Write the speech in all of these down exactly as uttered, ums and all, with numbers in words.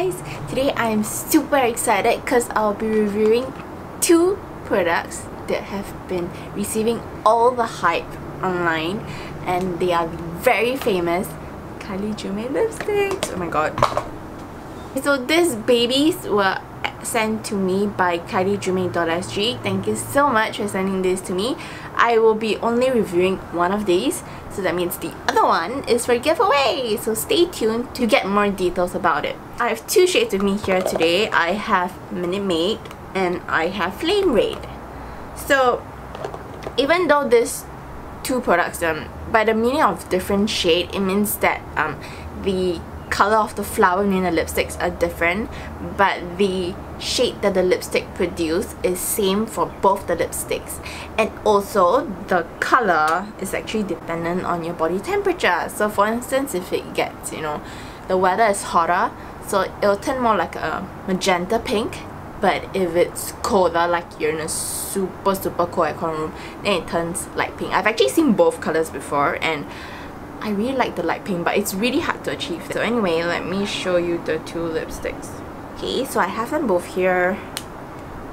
guys, today I'm super excited because I'll be reviewing two products that have been receiving all the hype online, and they are very famous Kailijumei lipsticks. Oh my god. So these babies were sent to me by Kailijumei dot S G. Thank you so much for sending this to me. I will be only reviewing one of these, so that means the other one is for giveaway, so stay tuned to get more details about it. I have two shades with me here today. I have Minute Maid and I have Flame Red. So even though these two products, um, by the meaning of different shade, it means that um, the color of the flower in the lipsticks are different, but the shade that the lipstick produce is same for both the lipsticks, and also the color is actually dependent on your body temperature. So for instance, if it gets, you know, the weather is hotter, so it'll turn more like a magenta pink. But if it's colder, like you're in a super super cold aircon room, then it turns light pink. I've actually seen both colors before, and I really like the light pink, but it's really hard to achieve that. So anyway, let me show you the two lipsticks. Okay, so I have them both here.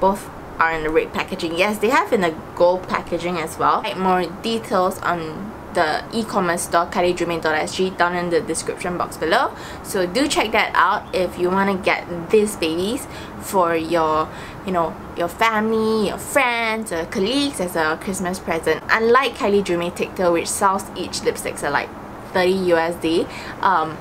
Both are in the red packaging. Yes, they have in the gold packaging as well. Like more details on the e-commerce store Kailijumei dot S G down in the description box below. So do check that out if you want to get these babies for your, you know, your family, your friends, your colleagues as a Christmas present. Unlike Kailijumei TikTok, which sells each lipsticks at like thirty U S D, um,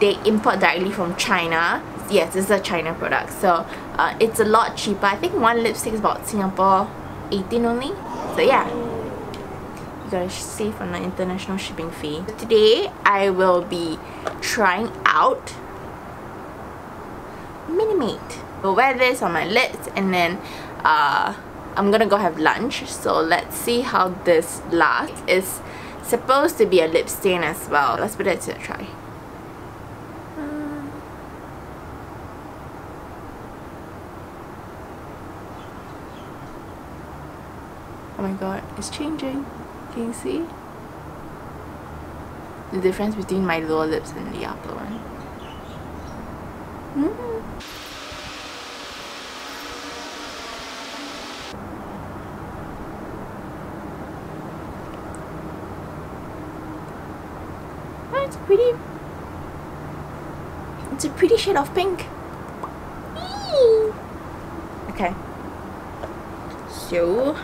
they import directly from China. Yes, this is a China product, so uh, it's a lot cheaper. I think one lipstick is about Singapore eighteen only. So yeah, you gotta save on the international shipping fee. Today I will be trying out Minute Maid. I'll wear this on my lips, and then uh, I'm gonna go have lunch, so let's see how this lasts. It's supposed to be a lip stain as well. Let's put it to a try. Oh my god, it's changing. Can you see the difference between my lower lips and the upper one? Mm. Oh, it's pretty. It's a pretty shade of pink. Eee. Okay. So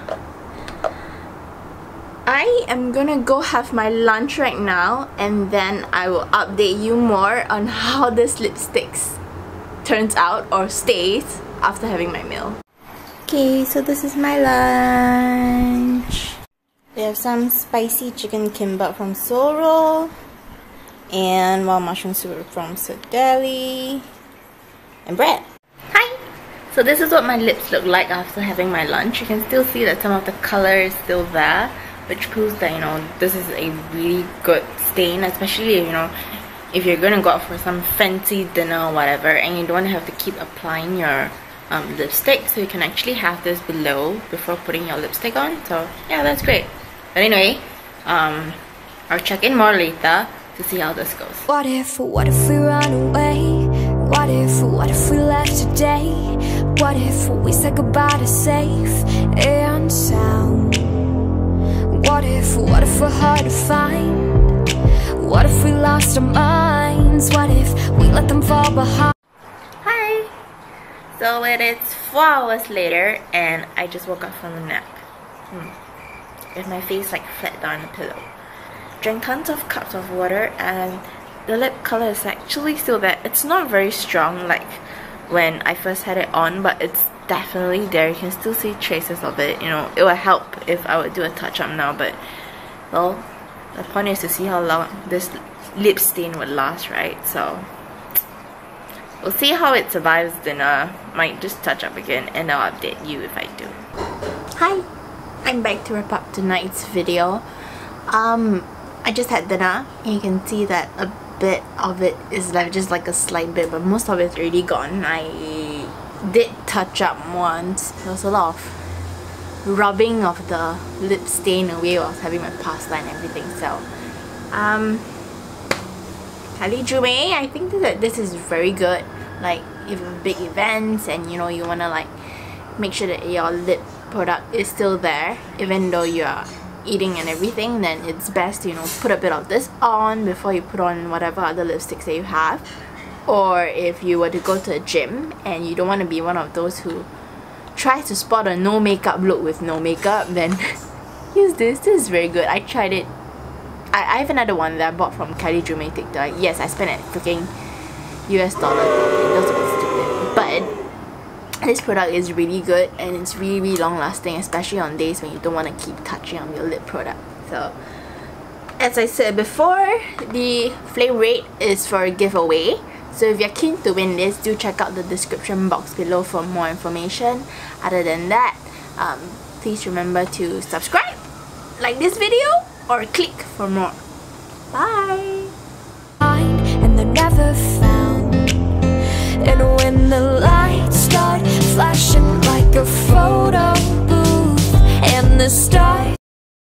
I am gonna go have my lunch right now, and then I will update you more on how this lipsticks turns out or stays after having my meal. Okay, so this is my lunch. We have some spicy chicken kimbap from Soro, and wild mushroom soup from Sodeli, and bread. So this is what my lips look like after having my lunch. You can still see that some of the color is still there, which proves that, you know, this is a really good stain, especially if, you know, if you're gonna go out for some fancy dinner or whatever, and you don't have to keep applying your um, lipstick, so you can actually have this below before putting your lipstick on. So yeah, that's great. But anyway, um, I'll check in more later to see how this goes. What if, what if we run away? What if, what if we left today? What if we said goodbye to safe and sound? What if, what if we're hard to find? What if we lost our minds? What if we let them fall behind? Hi! So it is four hours later, and I just woke up from a nap. Hmm. With my face like flat down the pillow. Drank tons of cups of water, and the lip colour is actually still there. It's not very strong like when I first had it on, but it's definitely there. You can still see traces of it. You know, it will help if I would do a touch-up now, but well, the point is to see how long this lip stain would last, right? So we'll see how it survives dinner. Might just touch up again, and I'll update you if I do. Hi! I'm back to wrap up tonight's video. Um, I just had dinner, and you can see that a bit of it is like just like a slight bit, but most of it's already gone. I did touch up once. There was a lot of rubbing of the lip stain away while I was having my pasta and everything. So um Kailijumei, I think that this is very good. like even big events, and you know you want to like make sure that your lip product is still there even though you're eating and everything, then it's best to, you know, put a bit of this on before you put on whatever other lipsticks that you have. Or if you were to go to a gym and you don't want to be one of those who tries to spot a no makeup look with no makeup, then use this. This is very good. I tried it. I, I have another one that I bought from Kailijumei TikTok. Yes, I spent at freaking U S dollar. That's a bit stupid. But this product is really good, and it's really, really long lasting, especially on days when you don't want to keep touching on your lip product. So, as I said before, the Flame Red is for a giveaway. So if you're keen to win this, do check out the description box below for more information. Other than that, um, please remember to subscribe, like this video, or click for more. Bye! And they're never found. And when the lights start flashing like a photo booth and the stars